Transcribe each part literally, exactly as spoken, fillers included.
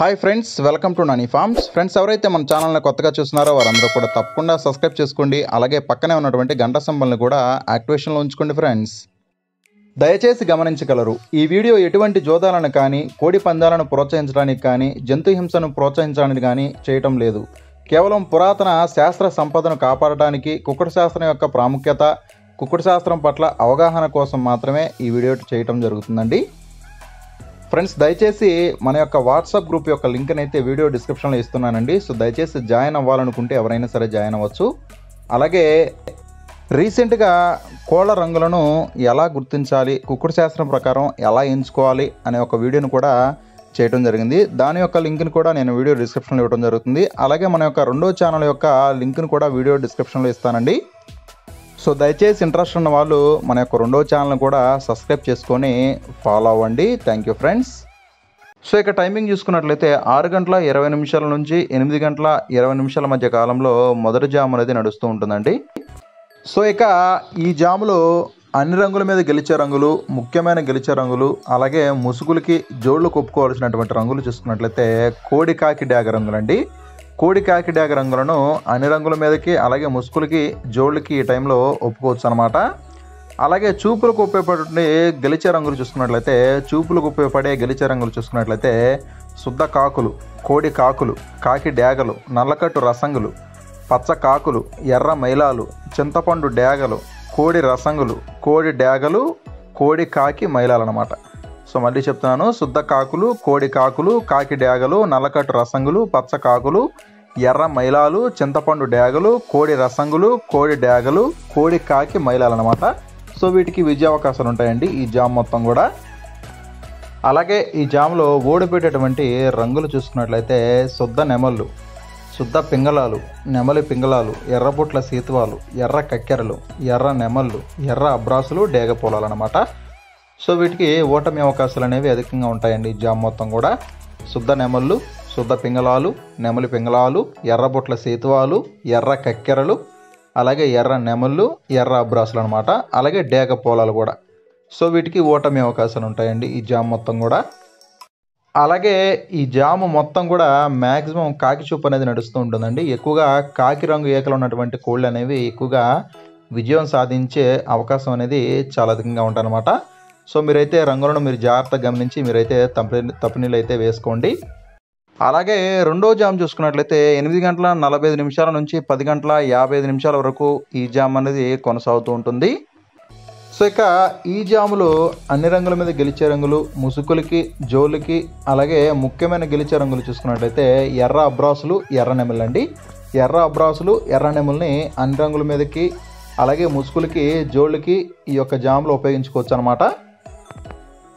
High friends welcome to Nani farms friends एवरैते मन channel ని కొత్తగా చూస్తున్నారో వారందరూ కూడా తప్పకుండా సబ్స్క్రైబ్ చేసుకోండి అలాగే పక్కనే ఉన్నటువంటి గంట సింబల్ ని కూడా యాక్టివేషన్ లో ఉంచుకోండి ఫ్రెండ్స్ దయచేసి గమనించగలరు ఈ వీడియో ఎటువంటి జోదాలను కాని కోడి పందాలను ప్రోత్సహించడానికి కాని జంతు హింసను ప్రోత్సహించడానికి కాని చేయటం లేదు కేవలం పురాతన శాస్త్ర సంపదను కాపాడడానికి కుక్కుడు శాస్త్రం యొక్క ప్రాముఖ్యత కుక్కుడు శాస్త్రం పట్ల అవగాహన కోసం మాత్రమే ఈ వీడియో చేయటం జరుగుతుందండి फ्रेंड्स दयचेसी मन योक्क वाट्सएप ग्रूप योक्क लिंक नैते वीडियो डिस्क्रिप्शन लो इस्तुन्नानंडी सो दयचेसी जॉइन अव्वालनुकुंटे एवरैना सरे जॉइन अव्वच्चु अलागे रीसेंट गा कोळ्ळ रंगुलनु एला गुर्तिंचाली कुक्कुड शास्त्रम प्रकारं एला एंचुकोवाली अने ओक वीडियोनु कूडा चेयडं जरिगिंदी दानि योक्क लिंक नु कूडा नेनु वीडियो डिस्क्रिप्शन लो इव्वडं जरुगुतुंदी अलागे मन योक्क रेंडो चानल योक्क लिंक नु कूडा वीडियो डिस्क्रिप्शन लो इस्तानंडी सो दयचेसी इंट्रेस्ट उन्न वाळ्ळु मन योक्क रेंडो चानल कूडा सब्स्क्राइब चेसुकोनि फॉलो अव्वंडी थैंक यू फ्रेंड्स सो इक टाइमिंग चूसुकुन्नट्लयिते आरु गंटल इरवै निमिषाल नुंची एनिमिदि गंटल इरवै निमिषाल मध्य कालंलो मोदटि जाम अनेदि नडुस्तू उंटुंदंडी सो इक ई जामुलो अन्नि रंगुल मीद गेलिचे रंगुलु मुख्यमैन गेलिचे रंगुलु अलागे मुसुगुलकि जोळ्ळु कोप्पुकोवाल्सिनटुवंटि रंगुलु चूसुकुन्नट्लयिते कोडि काकि डाग रंगुलंडी కోడి కాకి డాగ రంగులను అన్ని రంగుల మీదకి అలాగే ముస్కులకి జోళ్ళకి ఈ టైం లో ఒప్పుకోవచ్చు అన్నమాట అలాగే చూపులకు ఉపయోగపడే గలిచే రంగులు చూసుకున్నట్లయితే చూపులకు ఉపయోగపడే గలిచే రంగులు చూసుకున్నట్లయితే శుద్ధ కాకులు కోడి కాకులు కాకి డాగలు నల్లకట్టు రసంగులు పచ్చ కాకులు ఎర్ర మైలాలు చింతపండు డాగలు కోడి రసంగులు కోడి డాగలు కోడి కాకి మైలాలు అన్నమాట సో మళ్ళీ చెప్తున్నాను శుద్ధ కాకులు కోడి కాకులు కాకి డాగలు నల్లకట్టు రసంగులు పచ్చ కాకులు ఎర్ర మైలాలు చింతపండు డాగలు కోడి రసంగులు కోడి డాగలు కోడి కాకి మైలాలు అన్నమాట సో వీటికి విజయావకాశాలు ఉంటాయండి ఈ జామ్ మొత్తం కూడా అలాగే ఈ జామ్లో ఓడిపోయేటువంటి రంగులు చూసుకున్నట్లయితే శుద్ధ నెమళ్ళు శుద్ధ పింగళాలు నెమలి పింగళాలు ఎర్రబొట్ల సీతువాలు ఎర్ర కక్కెరలు ఎర్ర నెమళ్ళు ఎర్ర అబ్రాసులు డేగ పొలాలు అన్నమాట సో వీటికి ఓటమి అవకాశాలు అనేవి అధికంగా ఉంటాయండి జామ్ మొత్తం కూడా శుద్ధ నెమళ్ళు శుద్ధ పింగళాలు నెమలి పింగళాలు ఎర్రబొట్ల సేతువాలు ఎర్ర కక్కెరలు అలాగే ఎర్ర నెమళ్ళు ఎర్ర అబ్రాసులు అన్నమాట అలాగే డేగ పొలాలు కూడా సో వీటికి ఓటమి అవకాశాలు ఉంటాయండి ఈ జామ్ మొత్తం కూడా అలాగే ఈ జామ్ మొత్తం కూడా మాక్సిమం కాకి చూపు అనేది నడుస్తూ ఉంటుందండి ఎక్కువగా కాకి రంగు ఏకలు ఉన్నటువంటి కోళ్ళు అనేవి ఎక్కువగా విజయం సాధించే అవకాశం అనేది చాలా అధికంగా ఉంటుందన్నమాట సో మీరైతే రంగులను మీరు జాగ్రత్తగా గమనించి మీరైతే తప్పనీళ్ళు అయితే వేసుకోండి అలాగే రెండో జామ్ చూసుకున్నట్లయితే ఎనిమిది గంటల నలభై ఐదు నిమిషాల నుంచి పది గంటల యాభై ఐదు నిమిషాల వరకు ఈ జామ్ అనేది కొనసాగుతూ ఉంటుంది సో ఇక ఈ జాములో అన్ని రంగుల మీద గెలిచే రంగులు ముసుకులకి జోలుకి అలాగే ముఖ్యమైన గెలిచే రంగులు చూసుకున్నట్లయితే ఎర్ర అబ్రాసులు ఎర్ర నెమళ్ళు అండి ఎర్ర అబ్రాసులు ఎర్ర నెమల్ని అన్ని రంగుల మీదకి అలాగే ముసుకులకి జోళ్ళకి ఈ యొక్క జామ్లో ఉపయోగించుకోవచ్చు అనమాట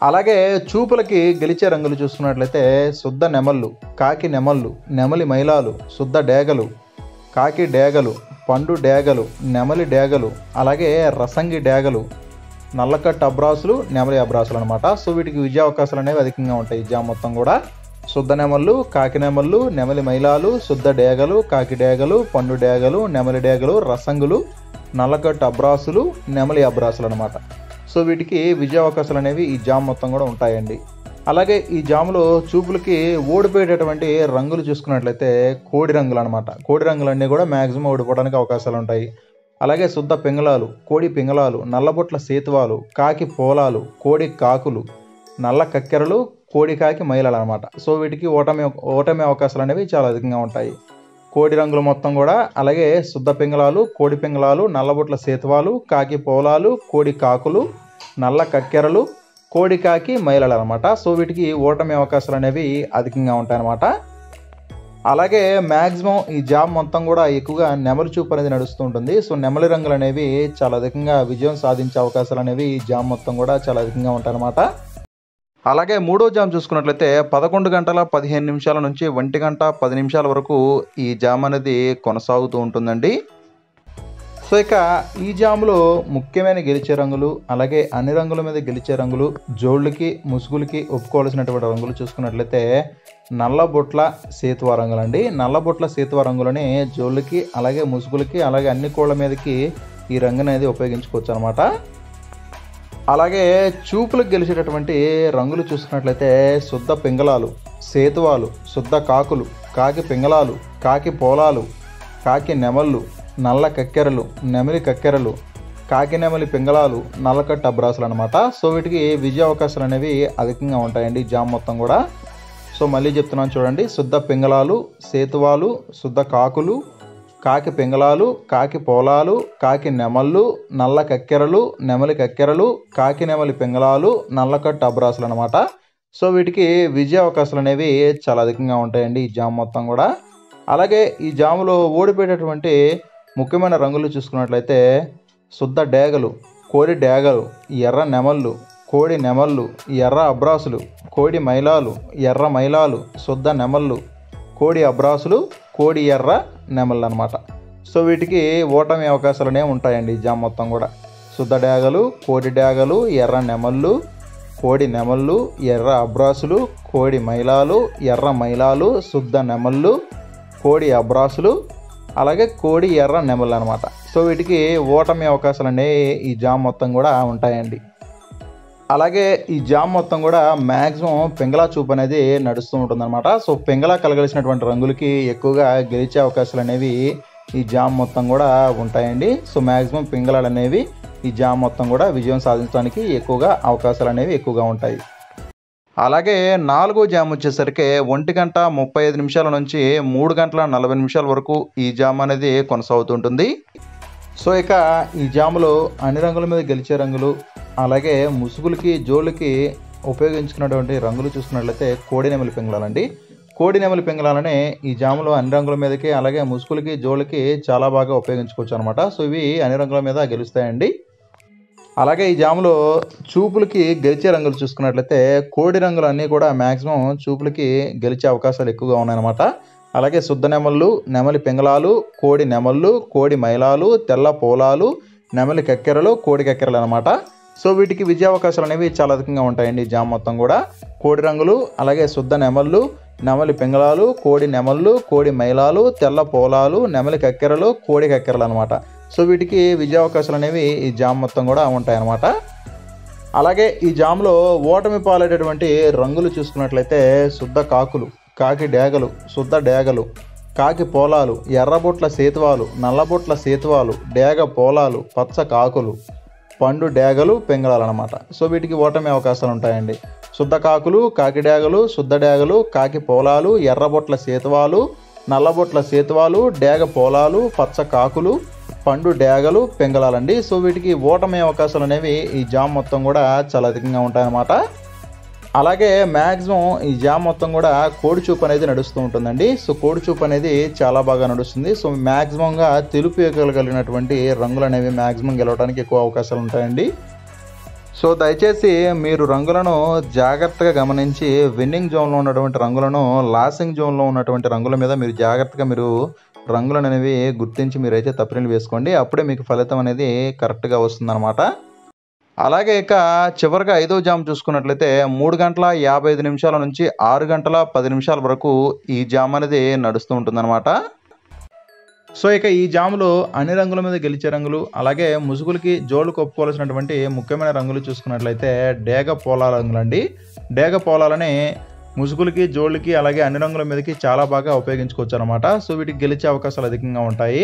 అలాగే చూపులకి గెలిచే రంగులు చూసుకున్నట్లయితే శుద్ధ నెమళ్ళు కాకి నెమళ్ళు నెమలి మైలాలు శుద్ధ డేగలు కాకి డేగలు పండు డేగలు నెమలి డేగలు అలాగే రసంగి డేగలు నల్లకట్టు అబ్రాసులు నెమలి అబ్రాసులు అనమాట సో వీటికి విజయావకాశాలు అనేవి అధికంగా ఉంటాయి ఈ జామ్ మొత్తం కూడా శుద్ధ నెమళ్ళు కాకి నెమళ్ళు నెమలి మైలాలు శుద్ధ డేగలు కాకి డేగలు పండు డేగలు నెమలి డేగలు రసంగులు నల్లకట్టు అబ్రాసులు నెమలి అబ్రాసులు అనమాట సో వీటికి విజయావకాశాలు అనేవి ఈ జామ్ మొత్తం కూడా ఉంటాయండి అలాగే ఈ జామ్లో చూపులకి ఓడిపోయేటటువంటి రంగులు చూసుకున్నట్లయితే కోడి రంగులు అనమాట కోడి రంగులన్నీ కూడా మ్యాక్సిమం ఓడిపోవడానికి అవకాశాలు ఉంటాయి అలాగే శుద్ధ పింగళాలు కోడి పింగళాలు నల్లబొట్ల సేతువాలు కాకి పోలాలు కోడి కాకులు నల్ల కక్కెరలు కోడి కాకి మైలాలు అనమాట సో వీటికి ఓటమి ఓటమి అవకాశాలు అనేవి చాలా అధికంగా ఉంటాయి కోడి రంగులు మొత్తం కూడా అలాగే శుద్ధ పింగళాలు కోడి పింగళాలు నల్లబొట్ల సేతువాలు కాకి పోలాలు కోడి కాకులు నల్ల కక్కెరలు కోడి కాకి మైలాలు అనమాట సో వీటికి ఓటమి అవకాశాలు అనేవి అధికంగా ఉంటాయన్నమాట అలాగే మ్యాక్సిమం ఈ జామ్ మొత్తం కూడా ఎక్కువగా నెమలి చూపు అనేది నడుస్తూ ఉంటుంది సో నెమలి రంగులు అనేవి చాలా అధికంగా విజయం సాధించే అవకాశాలు అనేవి ఈ జామ్ మొత్తం కూడా చాలా అధికంగా ఉంటాయన్నమాట అలాగే మూడో జామ్ చూసుకున్నట్లయితే పదకొండు గంటల పదిహేను నిమిషాల నుంచి ఒంటి గంట పది నిమిషాల వరకు ఈ జామ్ అనేది కొనసాగుతూ ఉంటుందండి సో ఇక ఈ జామ్లో ముఖ్యమైన గెలిచే రంగులు అలాగే అన్ని రంగుల మీద గెలిచే రంగులు జోళ్ళకి ముసుగులకి ఒప్పుకోవాల్సినటువంటి రంగులు చూసుకున్నట్లయితే నల్లబొట్ల సేతువ రంగులండి నల్లబొట్ల సేతువ రంగులని జోళ్ళకి అలాగే ముసుగులకి అలాగే అన్ని కోళ్ళ మీదకి ఈ రంగు అనేది ఉపయోగించుకోవచ్చు అనమాట అలాగే చూపులకు గెలిచేటటువంటి రంగులు చూసుకున్నట్లయితే శుద్ధ పింగళాలు సేతువాలు, శుద్ధ కాకులు, కాకి పింగళాలు, కాకి పోలాలు, కాకి నెమళ్ళు, నల్ల కక్కెరలు, నెమిలి కక్కెరలు, కాకి నెమలి పింగళాలు, నల్లకట్ట అబ్రాసులు అనమాట. సో వీటికి విజయ అవకాశాలు అనేవి అధికంగా ఉంటాయండి జామ్ మొత్తం కూడా. సో మళ్ళీ చెప్తున్నాను చూడండి, శుద్ధ పింగళాలు, సేతువాలు, శుద్ధ కాకులు, కాకి పింగళాలు, కాకి పోలాలు, కాకి నెమళ్ళు, నల్ల కక్కెరలు, నెమలి కక్కెరలు, కాకి నెమలి పింగళాలు, నల్లకట్ట అబ్రాసులు అనమాట. సో వీటికి విజయ అవకాశాలు అనేవి చాలా అధికంగా ఉంటాయండి ఈ జామ్ మొత్తం కూడా. అలాగే ఈ జాములో ఓడిపోయేటటువంటి ముఖ్యమైన రంగులు చూసుకున్నట్లయితే శుద్ధ డేగలు, కోడి డేగలు, ఎర్ర నెమళ్ళు, కోడి నెమళ్ళు, ఎర్ర అబ్రాసులు, కోడి మైలాలు, ఎర్ర మైలాలు, శుద్ధ నెమళ్ళు, కోడి అబ్రాసులు, కోడి ఎర్ర నెమళ్ళు అనమాట. సో వీటికి ఓటమి అవకాశాలనే ఉంటాయండి జామ్ మొత్తం కూడా. శుద్ధ డేగలు, కోడి డేగలు, ఎర్ర నెమళ్ళు, కోడి నెమళ్ళు, ఎర్ర అబ్రాసులు, కోడి మైలాలు, ఎర్ర మైలాలు, శుద్ధ నెమళ్ళు, కోడి అబ్రాసులు, అలాగే కోడి ఎర్ర నెమళ్ళు అనమాట. సో వీటికి ఓటమి అవకాశాలు అనేవి ఈ జామ్ మొత్తం కూడా ఉంటాయండి. అలాగే ఈ జామ్ మొత్తం కూడా మ్యాక్సిమం పింగళా చూపు అనేది నడుస్తూ ఉంటుందన్నమాట. సో పింగళా కలగలిసినటువంటి రంగులకి ఎక్కువగా గెలిచే అవకాశాలు అనేవి ఈ జామ్ మొత్తం కూడా ఉంటాయండి. సో మ్యాక్సిమం పింగళాలు అనేవి ఈ జామ్ మొత్తం కూడా విజయం సాధించడానికి ఎక్కువగా అవకాశాలు అనేవి ఎక్కువగా ఉంటాయి. అలాగే నాలుగో జామ్ వచ్చేసరికి ఒంటి గంట ముప్పై ఐదు నిమిషాల నుంచి మూడు గంటల నలభై నిమిషాల వరకు ఈ జామ్ అనేది కొనసాగుతుంటుంది. సో ఇక ఈ జాములో అన్ని రంగుల మీద గెలిచే రంగులు, అలాగే ముసుగులకి జోళ్ళకి ఉపయోగించుకున్నటువంటి రంగులు చూసుకున్నట్లయితే కోడి నెమలి పింగళాలండి. కోడి నెమలి పింగళాలనే ఈ జాములో అన్ని రంగుల మీదకి అలాగే ముసుగులకి జోళ్ళకి చాలా బాగా ఉపయోగించుకోవచ్చు అనమాట. సో ఇవి అన్ని రంగుల మీద గెలుస్తాయండి. అలాగే ఈ జాములో చూపులకి గెలిచే రంగులు చూసుకున్నట్లయితే కోడి రంగులు అన్నీ కూడా మ్యాక్సిమం చూపులకి గెలిచే అవకాశాలు ఎక్కువగా ఉన్నాయన్నమాట. అలాగే శుద్ధ నెమళ్ళు, నెమలి పింగళాలు, కోడి నెమళ్ళు, కోడి మైలాలు, తెల్ల పోలాలు, నెమలి కక్కెరలు, కోడి కక్కెరలు అనమాట. సో వీటికి విజయ అవకాశాలు అనేవి చాలా అధికంగా ఉంటాయండి ఈ జామ్ మొత్తం కూడా. కోడి రంగులు, అలాగే శుద్ధ నెమళ్ళు, నెమలి పింగళాలు, కోడి నెమళ్ళు, కోడి మైలాలు, తెల్ల పోలాలు, నెమలి కక్కెరలు, కోడి కక్కెరలు అనమాట. సో వీటికి విజయ అవకాశాలు అనేవి ఈ జామ్ మొత్తం కూడా ఉంటాయన్నమాట. అలాగే ఈ జామ్లో ఓటమి పాలైనటువంటి రంగులు చూసుకున్నట్లయితే శుద్ధ కాకులు, కాకి డేగలు, శుద్ధ డేగలు, కాకి పోలాలు, ఎర్రబొట్ల సేతువాలు, నల్లబొట్ల సేతువాలు, డేగ పోలాలు, పచ్చ కాకులు, పండు డేగలు, పింగళాలు అనమాట. సో వీటికి ఓటమి అవకాశాలు ఉంటాయండి. శుద్ధ కాకులు, కాకి డేగలు, శుద్ధ డేగలు, కాకి పోలాలు, ఎర్రబొట్ల సేతువాలు, నల్లబొట్ల సేతువాలు, డేగ పోలాలు, పచ్చ కాకులు, పండు డేగలు, పింగళాలండి. సో వీటికి ఓటమి అవకాశాలు అనేవి ఈ జామ్ మొత్తం కూడా చాలా అధికంగా ఉంటాయన్నమాట. అలాగే మ్యాక్సిమం ఈ జామ్ మొత్తం కూడా కోడి చూపు అనేది నడుస్తూ ఉంటుందండి. సో కోడి చూపు అనేది చాలా బాగా నడుస్తుంది. సో మ్యాక్సిమంగా తెలుపు ఎక్కలు కలిగినటువంటి రంగులు అనేవి మ్యాక్సిమం గెలవడానికి ఎక్కువ అవకాశాలు ఉంటాయండి. సో దయచేసి మీరు రంగులను జాగ్రత్తగా గమనించి విన్నింగ్ జోన్లో ఉన్నటువంటి రంగులను, లాసింగ్ జోన్లో ఉన్నటువంటి రంగుల మీద మీరు జాగ్రత్తగా మీరు రంగులను అనేవి గుర్తించి మీరైతే తప్పనీళ్ళు వేసుకోండి. అప్పుడే మీకు ఫలితం అనేది కరెక్ట్గా వస్తుందన్నమాట. అలాగే ఇక చివరిగా ఐదో జామ్ చూసుకున్నట్లయితే మూడు గంటల యాభై ఐదు నిమిషాల నుంచి ఆరు గంటల పది నిమిషాల వరకు ఈ జామ్ అనేది నడుస్తూ ఉంటుందన్నమాట. సో ఇక ఈ జాములో అన్ని రంగుల మీద గెలిచే రంగులు, అలాగే ముసుగులకి జోళ్ళు కప్పుకోవాల్సినటువంటి ముఖ్యమైన రంగులు చూసుకున్నట్లయితే డేగ పోలాల రంగులండి. డేగ పోలాలనే ముసుగులకి జోళ్ళకి అలాగే అన్ని రంగుల మీదకి చాలా బాగా ఉపయోగించుకోవచ్చు అనమాట. సో వీటికి గెలిచే అవకాశాలు అధికంగా ఉంటాయి.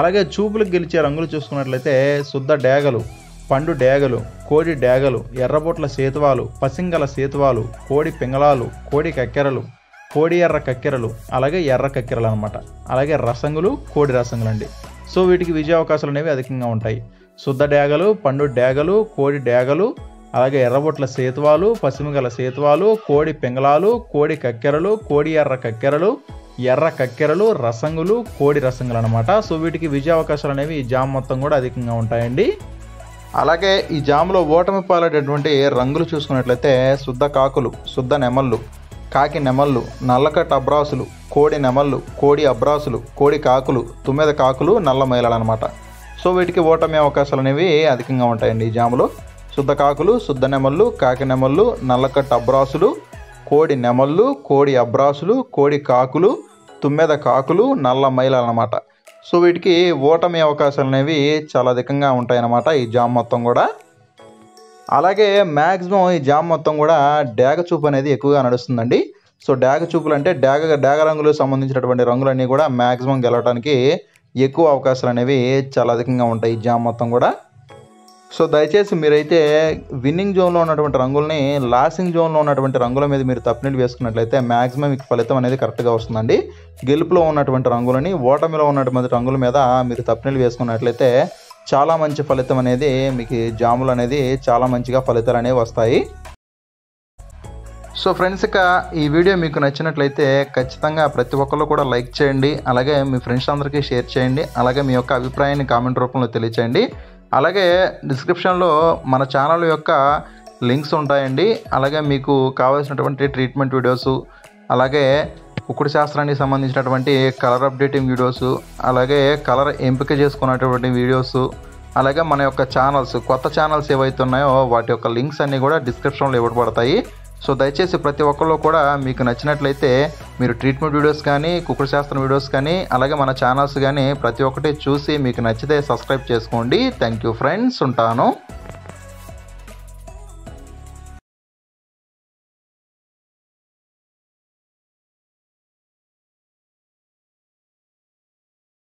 అలాగే చూపులకు గెలిచే రంగులు చూసుకున్నట్లయితే శుద్ధ డేగలు, పండు డేగలు, కోడి డేగలు, ఎర్రబొట్ల సేతువాలు, పసింగల సేతువాలు, కోడి పింగళాలు, కోడి కక్కెరలు, కోడి ఎర్ర కక్కెరలు, అలాగే ఎర్ర కక్కెరలు అనమాట. అలాగే రసంగులు, కోడి రసంగులు అండి. సో వీటికి విజయ అవకాశాలు అనేవి అధికంగా ఉంటాయి. శుద్ధ డేగలు, పండు డేగలు, కోడి డేగలు, అలాగే ఎర్రబొట్ల సేతువాలు, పసిమిగల సేతువాలు, కోడి పింగళాలు, కోడి కక్కెరలు, కోడి ఎర్ర కక్కెరలు, ఎర్ర కక్కెరలు, రసంగులు, కోడి రసంగులు అనమాట. సో వీటికి విజయ అవకాశాలు అనేవి ఈ జామ్ మొత్తం కూడా అధికంగా ఉంటాయండి. అలాగే ఈ జామ్లో ఓటమి పాలైనటువంటి రంగులు చూసుకున్నట్లయితే శుద్ధ కాకులు, శుద్ధ నెమళ్ళు, కాకి నెమళ్ళు, నల్లకట్ట అబ్రాసులు, కోడి నెమళ్ళు, కోడి అబ్రాసులు, కోడి కాకులు, తుమ్మెద కాకులు, నల్ల మైలాలు అనమాట. సో వీటికి ఓటమి అవకాశాలు అనేవి అధికంగా ఉంటాయండి ఈ జామ్లో. శుద్ధ కాకులు, శుద్ధ నెమళ్ళు, కాకి నెమళ్ళు, నల్లకట్ట అబ్రాసులు, కోడి నెమళ్ళు, కోడి అబ్రాసులు, కోడి కాకులు, తుమ్మెద కాకులు, నల్ల మైలాలు అనమాట. సో వీటికి ఓటమి అవకాశాలు అనేవి చాలా అధికంగా ఉంటాయన్నమాట ఈ జామ్ మొత్తం కూడా. అలాగే మ్యాక్సిమం ఈ జామ్ మొత్తం కూడా డేగ చూపు అనేది ఎక్కువగా నడుస్తుందండి. సో డాగ చూపులు అంటే డాగ డాగ రంగులకు సంబంధించినటువంటి రంగులన్నీ కూడా మాక్సిమం గెలవడానికి ఎక్కువ అవకాశాలు అనేవి చాలా అధికంగా ఉంటాయి ఈ జామ్ మొత్తం కూడా। సో దయచేసి మీరైతే విన్నింగ్ జోన్లో ఉన్నటువంటి రంగుల్ని లాసింగ్ జోన్లో ఉన్నటువంటి రంగుల మీద మీరు తప్పినట్టు వేసుకున్నట్లయితే మ్యాక్సిమం మీకు ఫలితం అనేది కరెక్ట్గా వస్తుందండి। గెలుపులో ఉన్నటువంటి రంగులని ఓటమిలో ఉన్నటువంటి రంగుల మీద మీరు తప్పినట్టు వేసుకున్నట్లయితే చాలా మంచి ఫలితం అనేది మీకు జాములు అనేది చాలా మంచిగా ఫలితాలు అనేవి వస్తాయి। సో ఫ్రెండ్స్ ఇక ఈ వీడియో మీకు నచ్చినట్లయితే ఖచ్చితంగా ప్రతి ఒక్కరు కూడా లైక్ చేయండి, అలాగే మీ ఫ్రెండ్స్ అందరికీ షేర్ చేయండి, అలాగే మీ యొక్క అభిప్రాయాన్ని కామెంట్ రూపంలో తెలియచేయండి। అలాగే డిస్క్రిప్షన్లో మన ఛానల్ యొక్క లింక్స్ ఉంటాయండి, అలాగే మీకు కావాల్సినటువంటి ట్రీట్మెంట్ వీడియోసు, అలాగే కుక్కుడు శాస్త్రానికి సంబంధించినటువంటి కలర్ అప్డేటింగ్ వీడియోసు, అలాగే కలర్ ఎంపిక చేసుకున్నటువంటి వీడియోసు, అలాగే మన యొక్క ఛానల్స్ కొత్త ఛానల్స్ ఏవైతే ఉన్నాయో వాటి యొక్క లింక్స్ అన్నీ కూడా డిస్క్రిప్షన్లో ఇవ్వబడతాయి। సో దయచేసి ప్రతి ఒక్కళ్ళు కూడా మీకు నచ్చినట్లయితే మీరు ట్రీట్మెంట్ వీడియోస్ కానీ కుక్కుడు శాస్త్రం వీడియోస్ కానీ అలాగే మన ఛానల్స్ కానీ ప్రతి ఒక్కటి చూసి మీకు నచ్చితే సబ్స్క్రైబ్ చేసుకోండి। థ్యాంక్ యూ ఫ్రెండ్స్, ఉంటాను।